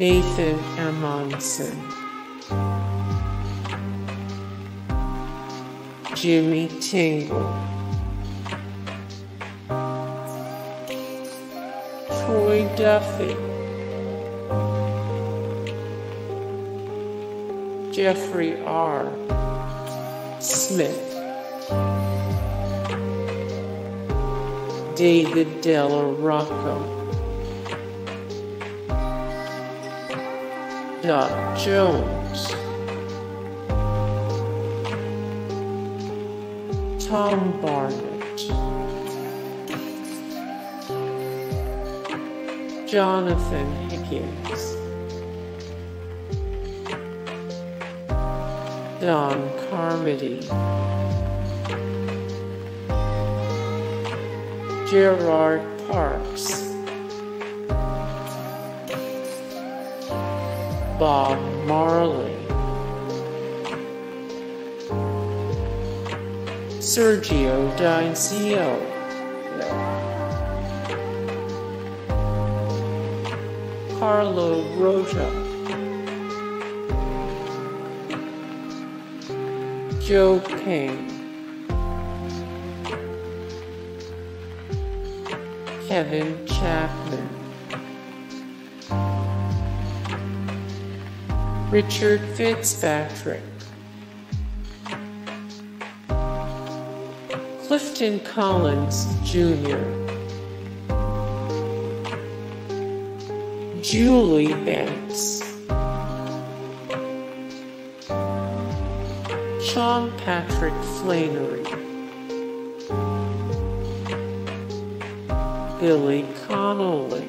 Nathan Amondson, Jimmy Tingle, Troy Duffy, Jeffrey R. Smith, David Della Rocco, Dot Jones, Tom Barnett, Jonathan Higgins, Don Carmody, Gerard Parkes, Bob Marley, Sergio Di Zio, Carlo Rota, Joe Pingue, Kevin Chapman, Richard Fitzpatrick, Clifton Collins, Jr., Julie Benz, Sean Patrick Flanery, Billy Connolly,